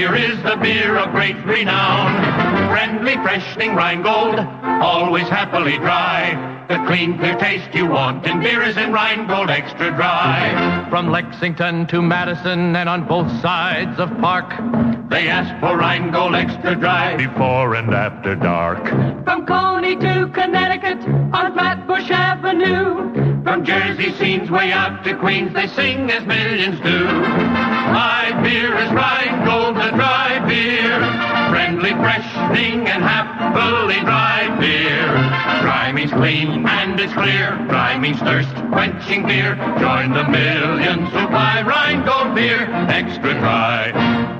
Here is the beer of great renown. Friendly, freshening Rheingold, always happily dry. The clean, clear taste you want in beer is in Rheingold Extra Dry. From Lexington to Madison and on both sides of Park, they ask for Rheingold Extra Dry before and after dark. From Coney to Connecticut on Flatbush Avenue, from Jersey scenes way out to Queens, they sing as millions do. My beer is Rheingold, the dry beer. Friendly, freshening, and happily dry beer. Dry means clean and it's clear. Dry means thirst-quenching beer. Join the millions who buy Rheingold beer, extra dry.